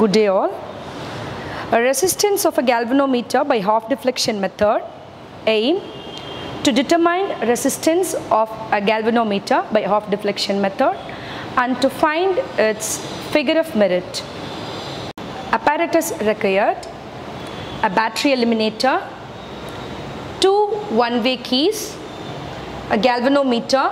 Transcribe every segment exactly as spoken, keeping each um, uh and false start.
Good day all. A resistance of a galvanometer by half deflection method. Aim: to determine resistance of a galvanometer by half deflection method and to find its figure of merit. Apparatus required: a battery eliminator, two one-way keys, a galvanometer,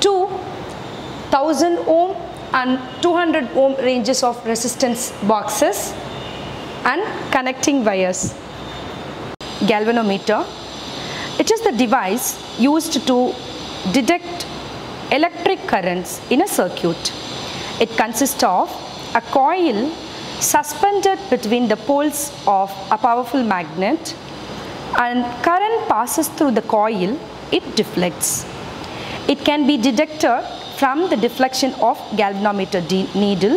two one thousand ohm and two hundred ohm ranges of resistance boxes and connecting wires. Galvanometer. It is the device used to detect electric currents in a circuit. It consists of a coil suspended between the poles of a powerful magnet, and current passes through the coil, it deflects. It can be detected from the deflection of galvanometer needle.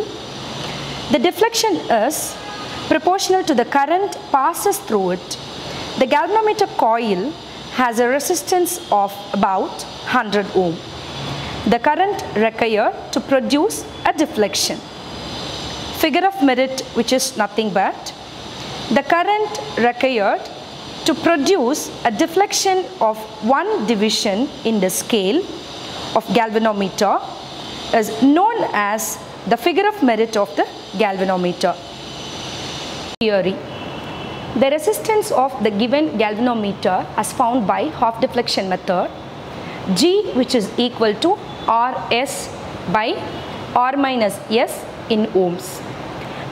The deflection is proportional to the current passes through it. The galvanometer coil has a resistance of about one hundred ohm. The current required to produce a deflection. Figure of merit, which is nothing but the current required to produce a deflection of one division in the scale of galvanometer is known as the figure of merit of the galvanometer. Theory. The resistance of the given galvanometer as found by half deflection method, G, which is equal to Rs by R minus S in ohms,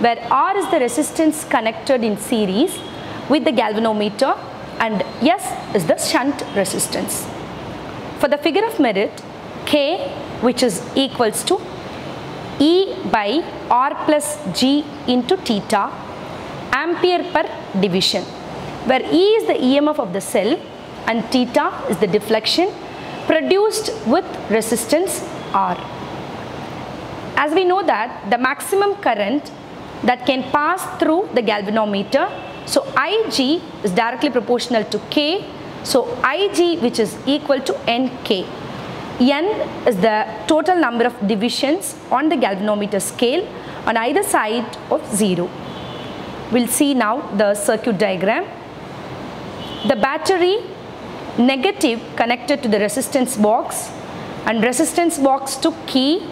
where R is the resistance connected in series with the galvanometer and S is the shunt resistance. For the figure of merit, K, which is equals to E by R plus G into theta, ampere per division, where E is the E M F of the cell and theta is the deflection produced with resistance R. As we know that the maximum current that can pass through the galvanometer, so I G is directly proportional to K, so I G, which is equal to N K. N is the total number of divisions on the galvanometer scale on either side of zero. We'll see now the circuit diagram. The battery negative connected to the resistance box and resistance box to key,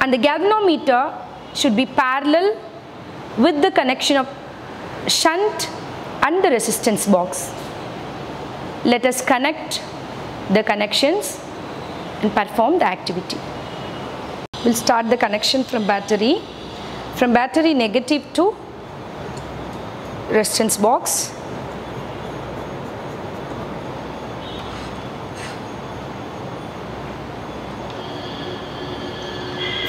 and the galvanometer should be parallel with the connection of shunt and the resistance box. Let us connect the connections and perform the activity. We'll start the connection from battery. From battery negative to resistance box,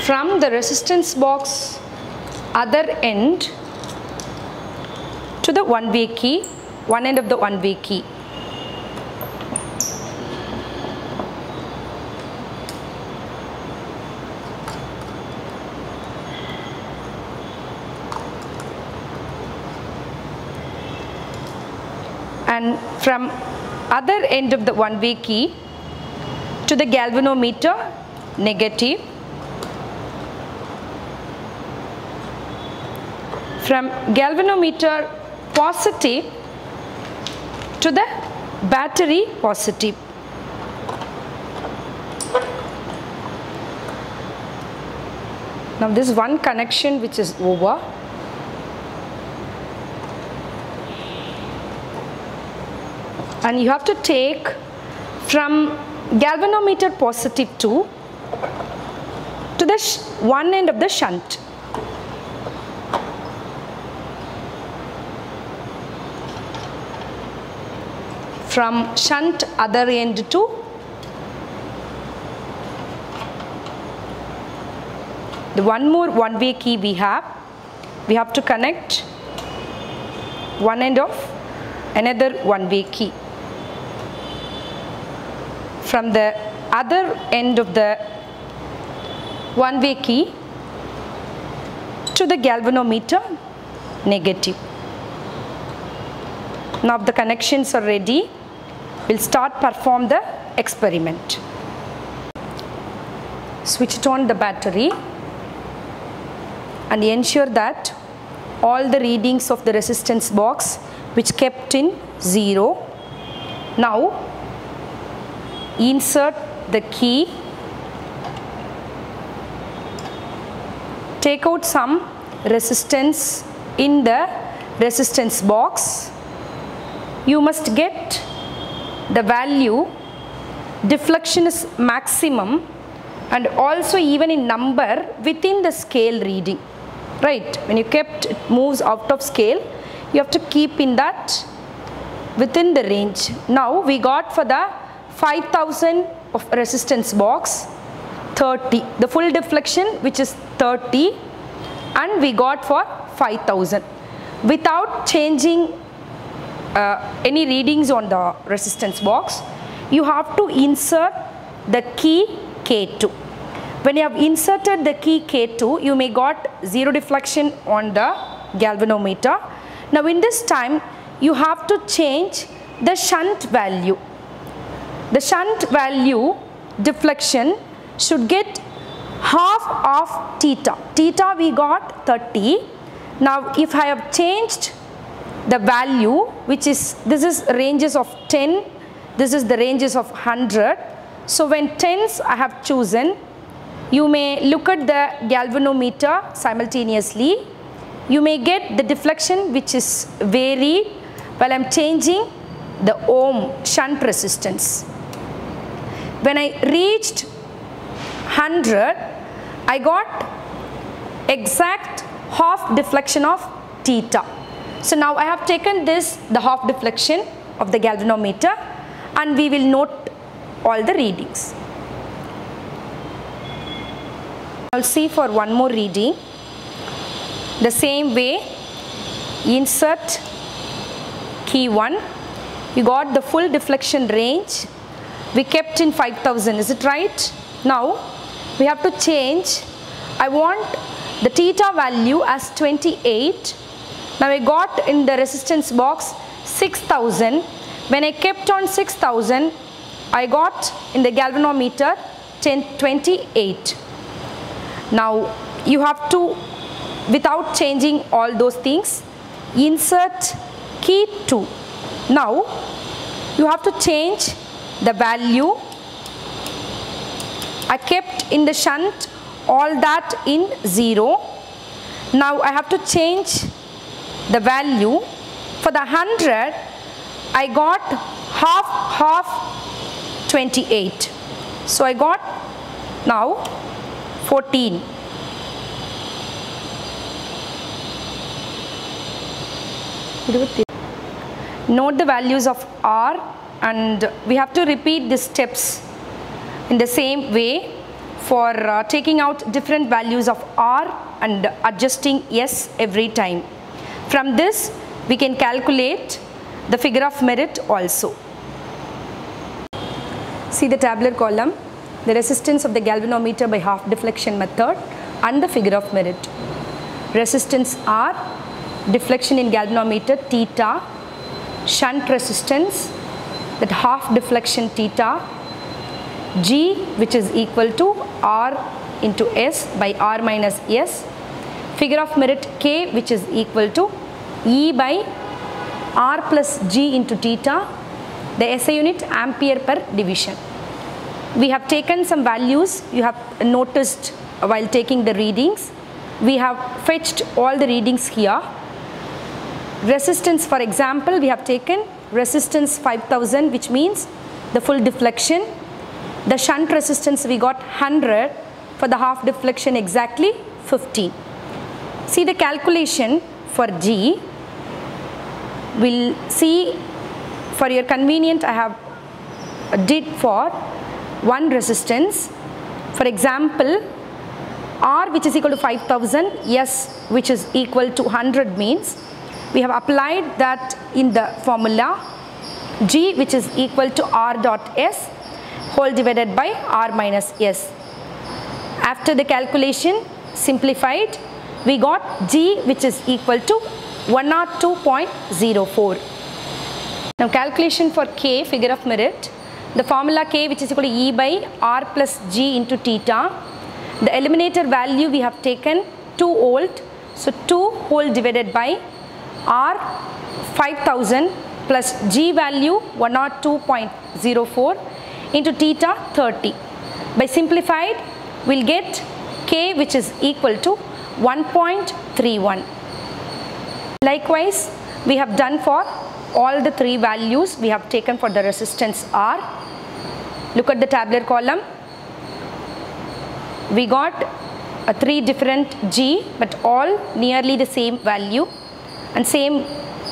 from the resistance box other end to the one way key, one end of the one way key. And from other end of the one-way key to the galvanometer negative, from galvanometer positive to the battery positive. Now this one connection which is over. And you have to take from galvanometer positive to to the one end of the shunt. From shunt other end to the one more one way key we have. We have to connect one end of another one way key. From the other end of the one-way key to the galvanometer negative. Now the connections are ready. We'll start perform the experiment. Switch it on the battery. and ensure that all the readings of the resistance box which kept in zero. Now insert the key, take out some resistance in the resistance box. You must get the value, deflection is maximum and also even in number within the scale reading, right? When you kept it moves out of scale, you have to keep in that within the range. Now we got for the five thousand of resistance box thirty, the full deflection which is thirty, and we got for five thousand without changing uh, any readings on the resistance box. You have to insert the key K two. When you have inserted the key K two, you may got zero deflection on the galvanometer. Now in this time you have to change the shunt value. The shunt value deflection should get half of theta. Theta we got thirty. Now if I have changed the value, which is, this is ranges of ten, this is the ranges of one hundred. So when tens I have chosen, you may look at the galvanometer simultaneously. You may get the deflection which is varied while I am changing the ohm shunt resistance. When I reached one hundred, I got exact half deflection of theta. So now I have taken this, the half deflection of the galvanometer, and we will note all the readings. I'll see for one more reading. The same way, insert key one. You got the full deflection range. We kept in five thousand, is it right? Now we have to change. I want the theta value as twenty-eight. Now I got in the resistance box six thousand. When I kept on six thousand, I got in the galvanometer ten twenty-eight. Now you have to, without changing all those things, insert key two. Now you have to change the value. I kept in the shunt all that in zero. Now I have to change the value. For the one hundred, I got half half twenty-eight. So I got now fourteen. Note the values of R, and we have to repeat the steps in the same way for uh, taking out different values of R and adjusting S every time. From this we can calculate the figure of merit also. See the tabular column, the resistance of the galvanometer by half deflection method and the figure of merit. Resistance R, deflection in galvanometer theta, shunt resistance, that half deflection theta, G which is equal to R into S by R minus S, figure of merit K which is equal to E by R plus G into theta, the S I unit ampere per division. We have taken some values, you have noticed while taking the readings. We have fetched all the readings here. Resistance, for example, we have taken resistance five thousand, which means the full deflection. The shunt resistance we got one hundred, for the half deflection exactly fifteen. See the calculation for G. We'll see, for your convenience I have did for one resistance. For example, R which is equal to five thousand, S which is equal to one hundred means we have applied that in the formula, G which is equal to R dot S whole divided by R minus S. After the calculation simplified, we got G which is equal to one oh two point oh four. Now calculation for K, figure of merit. The formula K which is equal to E by R plus G into theta. The eliminator value we have taken two volt. So two volt divided by R five thousand plus G value one oh two point zero four into theta thirty. By simplified, we'll get K, which is equal to one point three one. Likewise, we have done for all the three values we have taken for the resistance R. Look at the tabular column. We got a three different G, but all nearly the same value, and same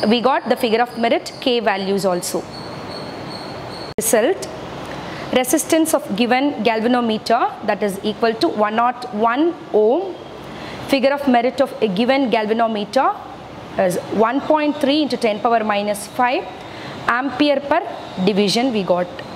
we got the figure of merit K values also. Result: resistance of given galvanometer, that is equal to one oh one ohm. Figure of merit of a given galvanometer is one point three into ten power minus five ampere per division we got.